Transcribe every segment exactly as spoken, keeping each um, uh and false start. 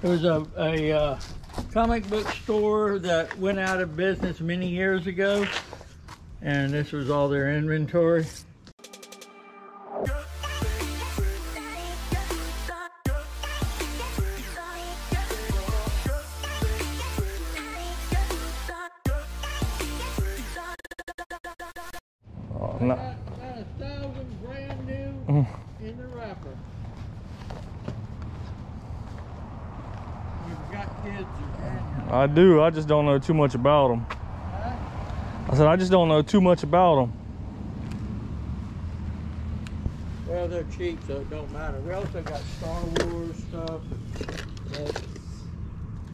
There was a, a uh, comic book store that went out of business many years ago, and this was all their inventory. Oh, no. Got, got a thousand brand new mm. in the wrapper. You've got kids, you I do. I just don't know too much about them. Huh? I said I just don't know too much about them. Well, they're cheap, so it don't matter. We also got Star Wars stuff, that's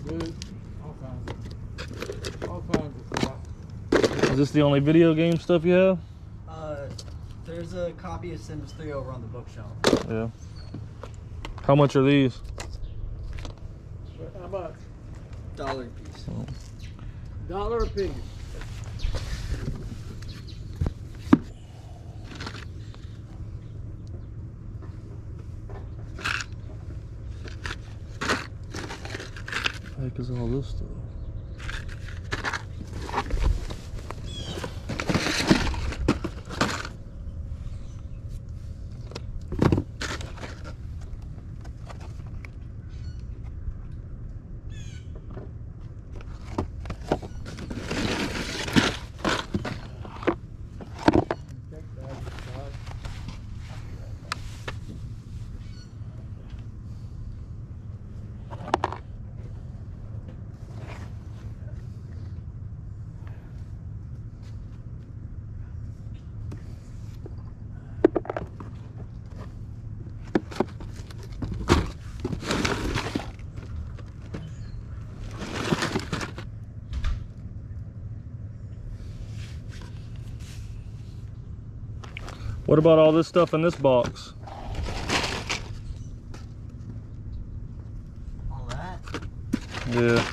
good, all kinds of, all kinds of stuff. Is this the only video game stuff you have? There's a copy of Sims three over on the bookshelf. Yeah. How much are these? How much? Dollar a piece. Oh. Dollar a piece. What the heck is all this stuff? What about all this stuff in this box? All that? Yeah.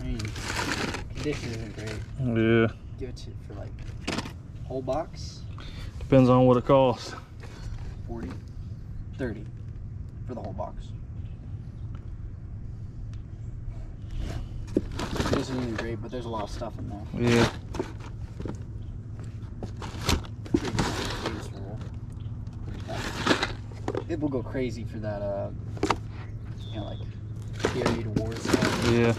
I mean, condition isn't great. Yeah. Give it to you for like whole box? Depends on what it costs. forty, thirty for the whole box. This isn't great, but there's a lot of stuff in there. Yeah. It will go crazy for that, uh, you know, like, period war stuff. Yeah.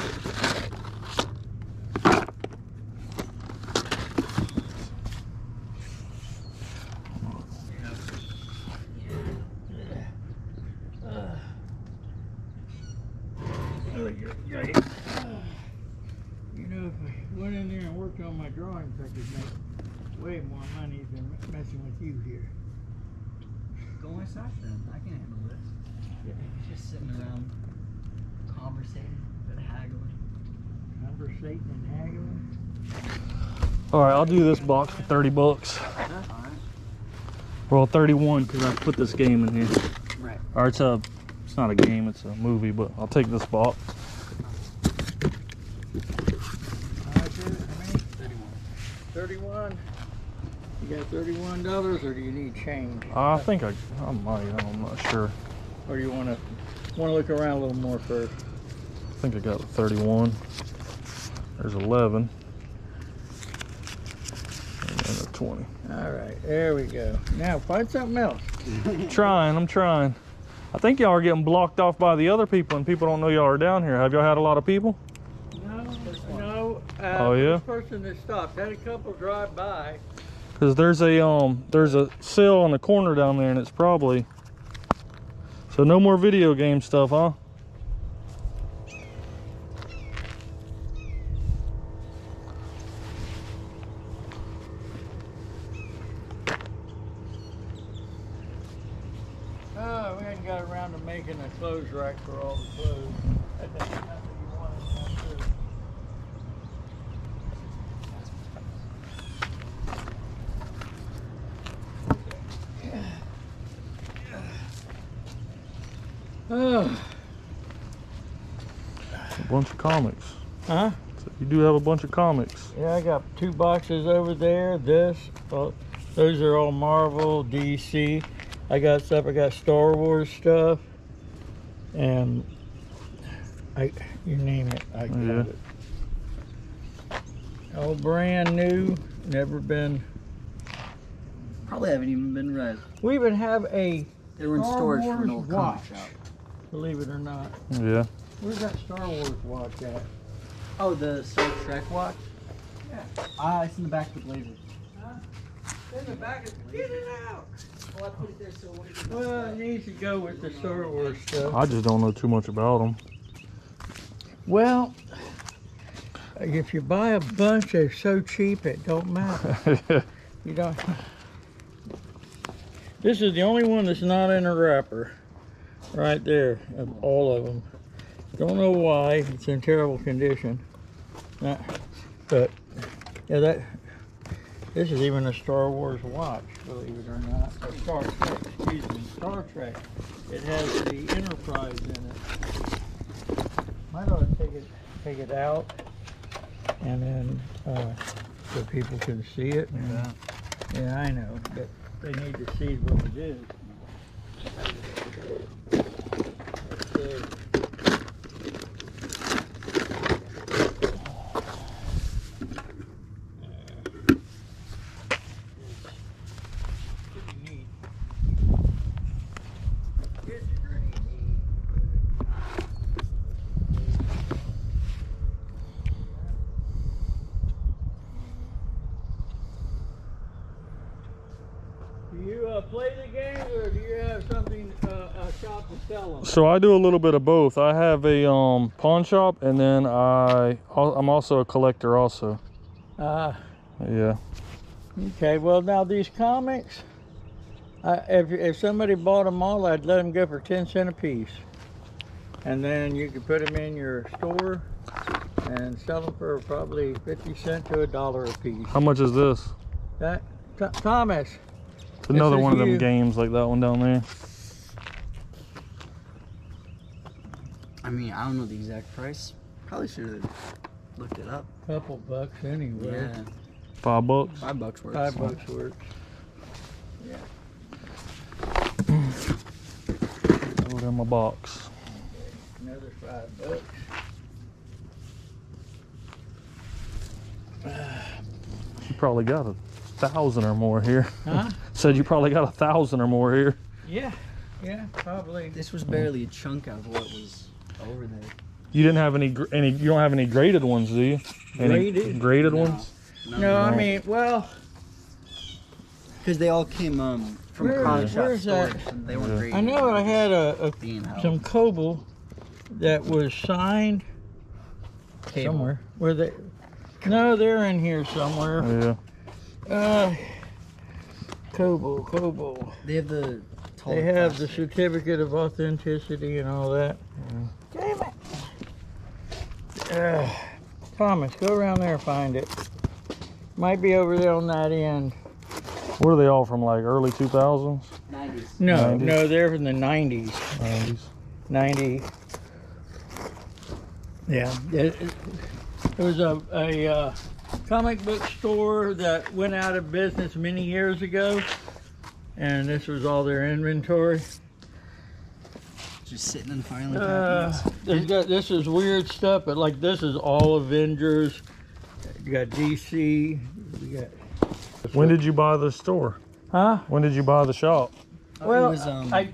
Way more money than messing with you here. Go inside then. I can handle this. Yeah. Just sitting around conversating and haggling. Conversating and haggling? Alright, I'll do this box for thirty bucks. Huh? Alright. Well, thirty-one because I put this game in here. Right. Or it's a, it's not a game, it's a movie, but I'll take this box. thirty-one. You got thirty-one dollars or do you need change? Uh, I think I, I might, I'm not sure. Or do you want to want to look around a little more first? I think I got thirty-one. There's eleven. And then twenty. All right, there we go. Now find something else. I'm trying, I'm trying. I think y'all are getting blocked off by the other people and people don't know y'all are down here. Have y'all had a lot of people? Uh, oh yeah. Person that stopped had a couple drive by. Cause there's a um there's a sale on the corner down there, and it's probably so no more video game stuff, huh? Oh, we hadn't got around to making a clothes rack for all the clothes. Oh. A bunch of comics. Huh? So you do have a bunch of comics. Yeah, I got two boxes over there. This, uh, those are all Marvel, D C. I got stuff. I got Star Wars stuff, and I you name it, I got yeah. it. All brand new, never been. Probably haven't even been read. We even have a. They were in Star storage Wars for an old comic shop. Believe it or not. Yeah. Where's that Star Wars watch at? Oh, the Star Trek watch? Yeah. Ah, it's in the back of the blazer. Huh? It's in the back of the blazer. Get it out! Well, I put it there so it Well, it needs to go with the Star Wars stuff. I just don't know too much about them. Well, if you buy a bunch, they're so cheap it don't matter. You don't... This is the only one that's not in a wrapper. Right there, of all of them. Don't know why, it's in terrible condition. Not, but, yeah, that, this is even a Star Wars watch, believe it or not. Or Star Trek, excuse me, Star Trek. It has the Enterprise in it. Might ought to take it, take it out, and then, uh, so people can see it. And, yeah. yeah, I know, but they need to see what it is. Okay. So I do a little bit of both. I have a um, pawn shop, and then I, I'm also a collector also. Ah. Uh, yeah. Okay, well now these comics, I, if, if somebody bought them all, I'd let them go for ten cents a piece. And then you could put them in your store and sell them for probably fifty cents to a dollar a piece. How much is this? That, Th Thomas. It's another one of them you. games like that one down there. I mean, I don't know the exact price. Probably should have looked it up. Couple bucks anyway. Yeah. Five bucks? Five bucks worth. Five bucks worth. Yeah. Put it in my box. Okay. Another five bucks. You probably got a thousand or more here. Huh? Said you probably got a thousand or more here. Yeah. Yeah, probably. This was barely a chunk out of what was... over there. You didn't have any any you don't have any graded ones, do you? Any graded graded no. ones? No, no, I mean, well, because they all came um from where, a where's storage, that? And they were yeah. graded. I know I had a, a some Kobo that was signed Cable. somewhere. Where they? No, they're in here somewhere. Yeah. Uh, Kobo, Kobo. They have the. They have plastic. the certificate of authenticity and all that. Yeah. Damn it! Uh, Thomas, go around there and find it. Might be over there on that end. What are they all from, like early two thousands? nineties. No, nineties? No, they're from the nineties. nineties. ninety. Yeah. There was a, a uh, comic book store that went out of business many years ago, and this was all their inventory. Just sitting in filing cabinets. Uh, this is weird stuff, but like this is all Avengers. You got D C. You got... When did you buy the store? Huh? When did you buy the shop? Oh, well, was, um... I.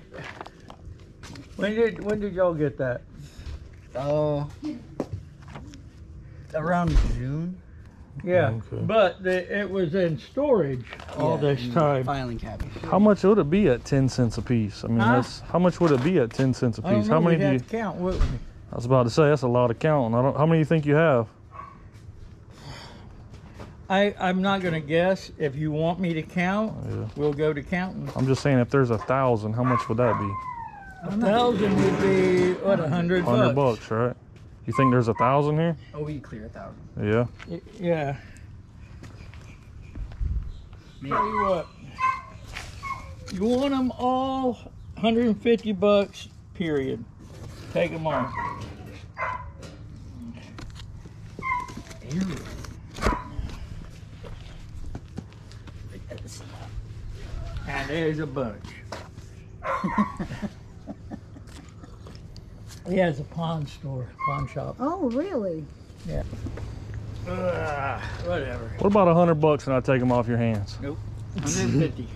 When did when did y'all get that? Oh, uh, around June. Yeah, okay. But the, it was in storage all yeah, this time. Filing cabinet. How much would it be at ten cents a piece? I mean, huh? that's how much would it be at ten cents a piece? I don't know, how many do you have to count? Wouldn't we? I was about to say that's a lot of counting. I don't. How many do you think you have? I I'm not gonna guess. If you want me to count, yeah. we'll go to counting. I'm just saying, if there's a thousand, how much would that be? A thousand would be what, a hundred bucks. Hundred bucks, right? You think there's a thousand here? Oh, we clear a thousand. Yeah. Y yeah. Maybe. Tell you what. You want them all? one hundred fifty bucks. Period. Take them all. And there's a bunch. Yeah, it's a pawn store, pawn shop. Oh, really? Yeah. Uh, whatever. What about a hundred bucks and I take them off your hands? Nope. one hundred fifty.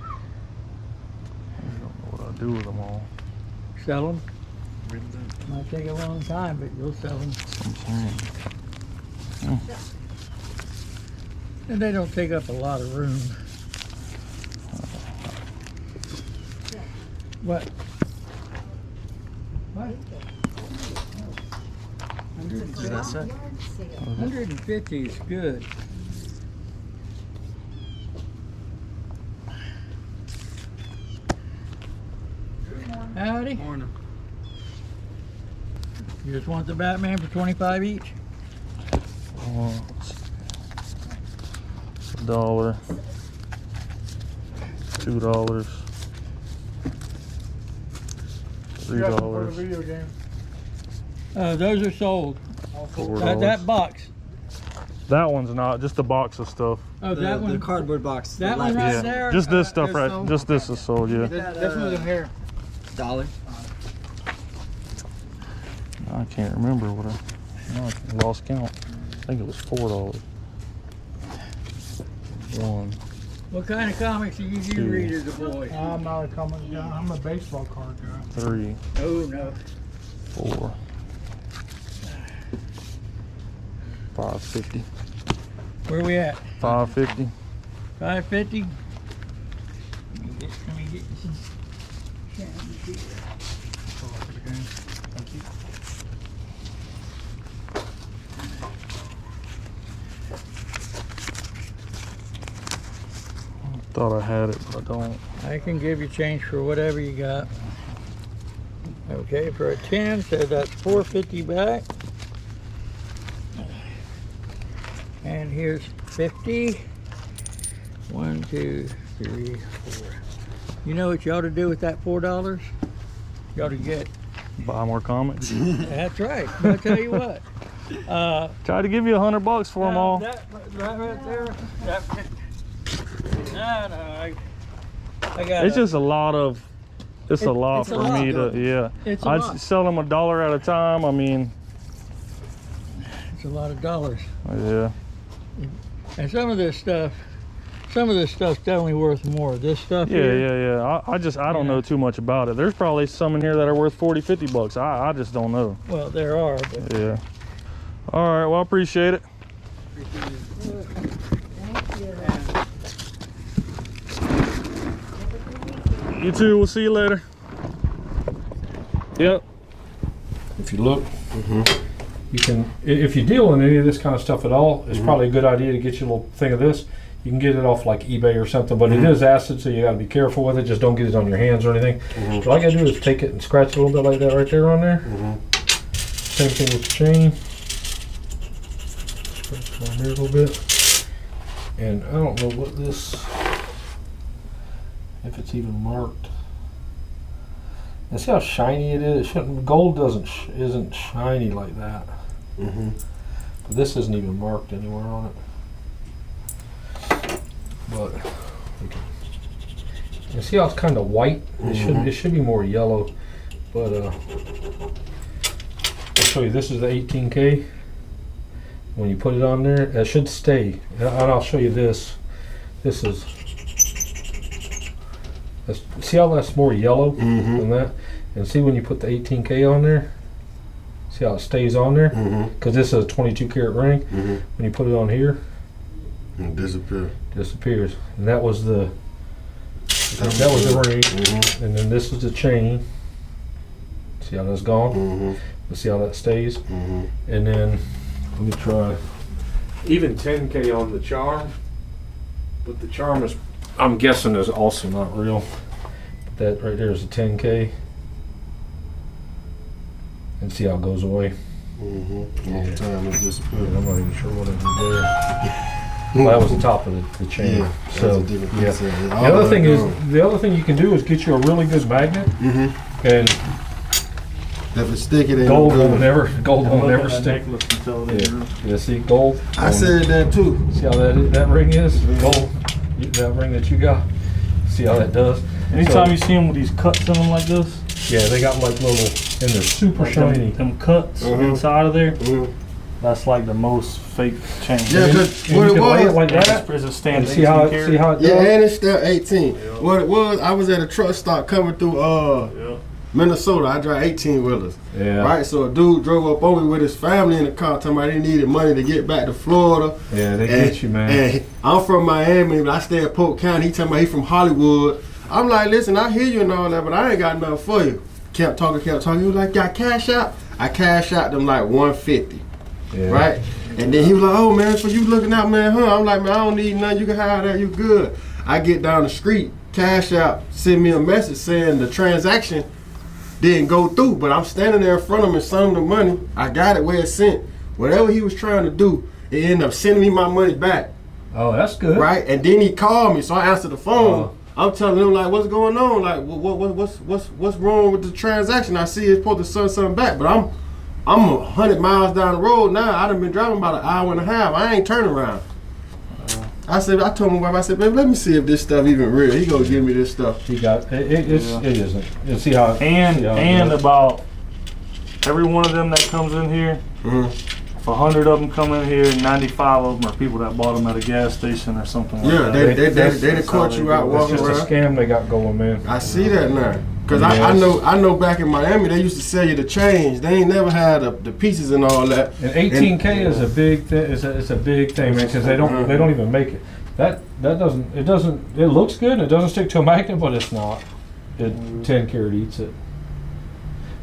I don't know what I'll do with them all. Sell them? Might take a long time, but you'll sell them. Yeah. And they don't take up a lot of room. What? What? one hundred fifty is good. Howdy. Morning. You just want the Batman for twenty-five each? Oh, a dollar, two dollars, three dollars. Video game. Uh, those are sold. Uh, that box. That one's not. Just a box of stuff. Oh, that the, one. The cardboard box. That one right yeah. there. Just this uh, stuff right. Sold. Just this is sold. Yeah. That, uh, this one's in here. Dollar. I can't remember what I, no, I lost count. I think it was four dollars. One. What kind of comics do you, you read as a boy? I'm not a comic guy. I'm a baseball card guy. Three. Oh no. Four. Five fifty. Where we at? Five fifty. Five fifty. Let me get, let me get some. Yeah, let me Thank you. I thought I had it, but I don't. I can give you change for whatever you got. Okay, for a ten, so that's four fifty back. And here's fifty. One, two, three, four. You know what you ought to do with that four dollars? You ought to get buy more comics. That's right. I'll tell you what. Uh, Try to give you a hundred bucks for uh, them all. That right, right there. That, No, no, I, I got It's a, just a lot of, it's it, a lot it's for a lot, me good. to, yeah. It's a I'd lot. sell them a dollar at a time, I mean. It's a lot of dollars. Yeah. And some of this stuff, some of this stuff's definitely worth more. This stuff Yeah, here, yeah, yeah. I, I just, I don't yeah. know too much about it. There's probably some in here that are worth forty, fifty bucks. I, I just don't know. Well, there are. But yeah. All right, well, I appreciate it. Appreciate it. You too, we'll see you later. Yep. If you look, mm-hmm. you can, if you deal in any of this kind of stuff at all, it's mm-hmm. probably a good idea to get you a little thing of this. You can get it off like eBay or something, but mm-hmm. it is acid, so you gotta be careful with it. Just don't get it on your hands or anything. Mm-hmm. So all I gotta do is take it and scratch it a little bit like that right there on there. Mm-hmm. Same thing with the chain. Scratch it on here a little bit. And I don't know what this, if it's even marked. And see how shiny it is. It shouldn't, gold doesn't sh isn't shiny like that. Mm-hmm. But this isn't even marked anywhere on it. But you see how it's kind of white. Mm-hmm. It should it should be more yellow. But uh, I'll show you. This is the eighteen K. When you put it on there, it should stay. And I'll show you this. This is. See how that's more yellow mm-hmm. than that? And see when you put the eighteen K on there? See how it stays on there? Because mm-hmm. this is a twenty-two karat ring. Mm-hmm. When you put it on here, it disappears. Disappears. And that was the that, that was the ring. Mm-hmm. And then this is the chain. See how that's gone? Mm-hmm. But see how that stays? Mm-hmm. And then let me try. Even ten K on the charm, but the charm is. I'm guessing is also not real. That right there is a ten K. And see how it goes away. Mm-hmm. All yeah. the time it disappears. Yeah, I'm not even sure what it did there. Well, that was the top of the, the chain. Yeah, so yeah. Yeah. The other thing is, the other thing you can do is get you a really good magnet. Mm-hmm. And if it stick, it ain't gold will never gold will never stick. Yeah. yeah, see gold. I said that too. See how that that ring is? Gold. that ring that you got. See how that does. Anytime so, you see them with these cuts in them like this. Yeah, they got like little, and they're super like shiny. Them, them cuts mm-hmm. inside of there. Mm-hmm. That's like the most fake chain. Yeah, because what it was, it like that, it's a standard. See how it, see how it does? Yeah, and it's still eighteen. Yeah. What it was, I was at a truck stop coming through uh, yeah. Minnesota. I drive eighteen wheelers. Yeah. Right? So a dude drove up on me with his family in the car talking about he needed money to get back to Florida. Yeah, they and, get you, man. And I'm from Miami, but I stay at Polk County. He talking about he from Hollywood. I'm like, listen, I hear you and all that, but I ain't got nothing for you. Kept talking, kept talking. He was like, got cash out? I cash out them like one fifty. Yeah. Right? And then he was like, oh man, for you looking out, man, huh? I'm like, man, I don't need nothing. You can hire that, you good. I get down the street, cash out, send me a message saying the transaction didn't go through, but I'm standing there in front of him and sending the money. I got it where it's sent. Whatever he was trying to do, it ended up sending me my money back. Oh, that's good. Right? And then he called me, so I answered the phone. Uh-huh. I'm telling him, like, what's going on? Like, what, what, what's, what's, what's wrong with the transaction? I see it's supposed to send something back, but I'm I'm a hundred miles down the road now. I done been driving about an hour and a half. I ain't turning around. Uh, I said, I told my wife, I said, baby, let me see if this stuff even real. He gonna give me this stuff. He got it. It, it's, yeah. it isn't. You see how. And see how and about every one of them that comes in here. Mm-hmm. If a hundred of them come in here, ninety-five of them are people that bought them at a gas station or something. Yeah, like that. they they they, they, they caught you out walking around. It's just a scam they got going, man. I see that now. Cause yes. I, I know, I know. Back in Miami, they used to sell you the change. They ain't never had a, the pieces and all that. And eighteen K and, is a big thing. It's a, it's a big thing, man. Cause they don't, mm-hmm. they don't even make it. That that doesn't. It doesn't. It looks good. And it doesn't stick to a magnet, but it's not. It mm-hmm. ten karat eats it.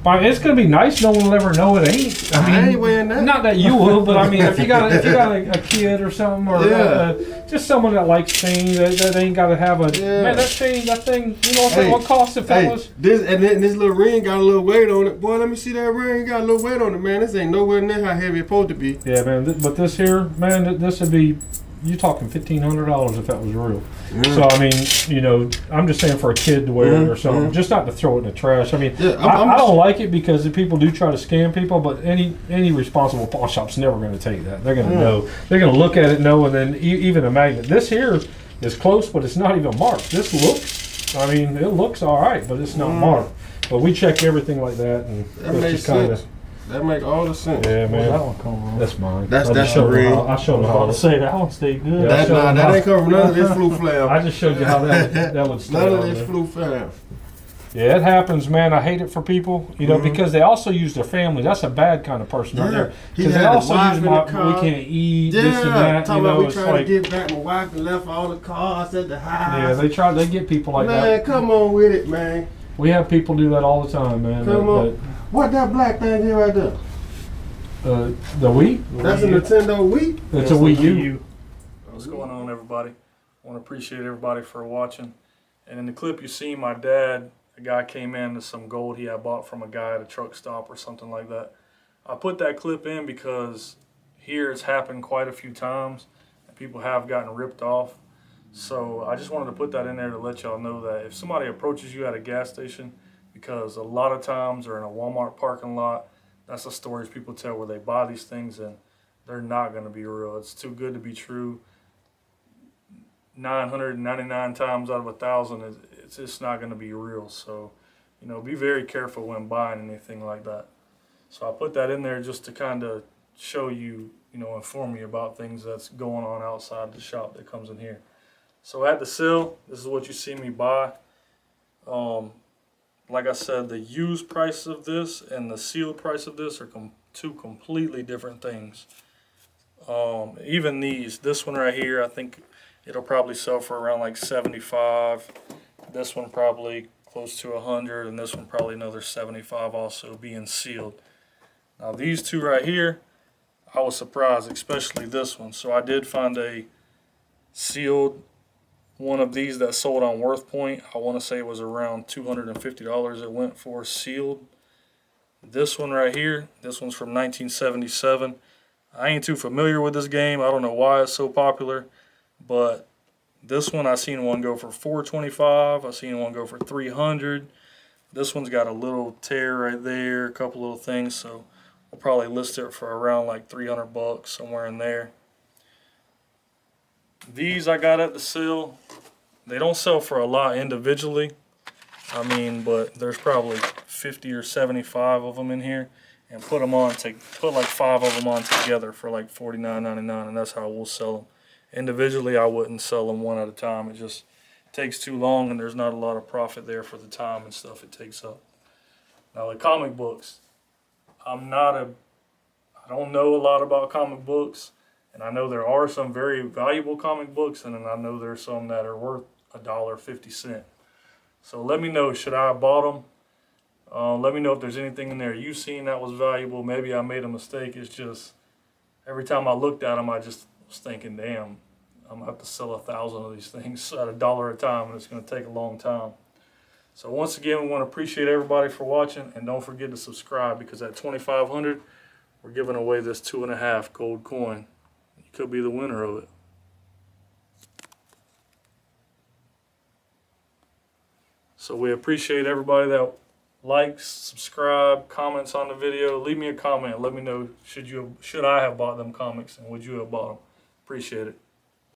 But it's gonna be nice. No one will ever know it ain't. I mean, I ain't wearing that. Not that you will, but I mean, if you got, if you got a, a kid or something, or yeah. a, just someone that likes chains, that, that ain't gotta have a yeah. man. That chain, that thing, you know what I'm hey, what cost it, fellas? Hey, this and then this little ring got a little weight on it. Boy, let me see that ring. Got a little weight on it, man. This ain't nowhere near how heavy it's supposed to be. Yeah, man. Th but this here, man, this would be. You're talking fifteen hundred dollars if that was real. Mm. So, I mean, you know, I'm just saying for a kid to wear mm. it or something, mm. just not to throw it in the trash. I mean, yeah, I'm, I, I'm I don't like it because the people do try to scam people, but any any responsible pawn shop's never going to take that. They're going to mm. know. They're going to look at it, know, and then e even a magnet. This here is close, but it's not even marked. This looks, I mean, it looks all right, but it's not mm. marked. But we check everything like that. And that makes sense. That make all the sense. Yeah, man. Well, that one come on. That's mine. That's that's the ring. I showed you how to say that one stayed good. Yeah, that nah, that ain't come from none of this flu flare. I just showed you how that that would stay. None of this flu flare. Yeah, it happens, man. I hate it for people, you know, mm-hmm. because they also use their family. That's a bad kind of person yeah. right there. Because they also use my, the we can't eat, yeah. this and that. Talking you know, about we trying like, to get back my wife and left all the cars at the house. Yeah, they try. They get people like man, that. Man, come on with it, man. We have people do that all the time, man. Come that, on. That, What that black thing here right there? Uh, the Wii? That's a Nintendo Wii? That's a Wii U. What's going on, everybody? I want to appreciate everybody for watching. And in the clip you see my dad, a guy came in to some gold he had bought from a guy at a truck stop or something like that. I put that clip in because here it's happened quite a few times and people have gotten ripped off. So I just wanted to put that in there to let y'all know that if somebody approaches you at a gas station, because a lot of times or in a Walmart parking lot, that's the stories people tell where they buy these things and they're not going to be real. It's too good to be true. nine hundred ninety-nine times out of a thousand, it's just not going to be real. So, you know, be very careful when buying anything like that. So I put that in there just to kind of show you, you know, inform you about things that's going on outside the shop that comes in here. So at the sale, this is what you see me buy. Um... Like I said, the used price of this and the sealed price of this are com two completely different things. Um, even these, this one right here, I think it'll probably sell for around like seventy-five. This one probably close to a hundred, and this one probably another seventy-five also being sealed. Now these two right here, I was surprised, especially this one. So I did find a sealed one of these that sold on Worth Point. I want to say it was around two hundred fifty dollars it went for sealed. This one right here, this one's from nineteen seventy-seven. I ain't too familiar with this game. I don't know why it's so popular, but this one I seen one go for four twenty-five. I seen one go for three hundred. This one's got a little tear right there, a couple little things, so I'll probably list it for around like three hundred bucks, somewhere in there. These I got at the sale. They don't sell for a lot individually. I mean, but there's probably fifty or seventy-five of them in here, and put them on to put like five of them on together for like forty-nine ninety-nine, and that's how we'll sell them. Individually, I wouldn't sell them one at a time. It just takes too long, and there's not a lot of profit there for the time and stuff it takes up. Now, like comic books, I'm not a, I don't know a lot about comic books, and I know there are some very valuable comic books, and then I know there's some that are worth a dollar fifty cent. So let me know, should I have bought them? Uh, let me know if there's anything in there you've seen that was valuable. Maybe I made a mistake. It's just every time I looked at them, I just was thinking, damn, I'm going to have to sell a thousand of these things at a dollar a time, and it's going to take a long time. So once again, we want to appreciate everybody for watching, and don't forget to subscribe, because at twenty-five hundred, we're giving away this two and a half gold coin. You could be the winner of it. So we appreciate everybody that likes, subscribe, comments on the video. Leave me a comment. Let me know, should you, should I have bought them comics, and would you have bought them? Appreciate it.